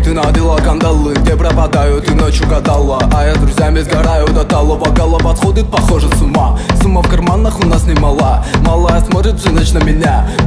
Ты надела кандалы, где пропадают и ночью гадала. А я друзьями сгораю до талого, голова сходит, похоже, с ума. Сумма в карманах у нас немала. Малая смотрит всю ночь на меня.